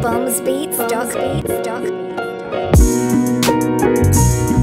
Bombs Beats, Doc Beats, Doc Beats.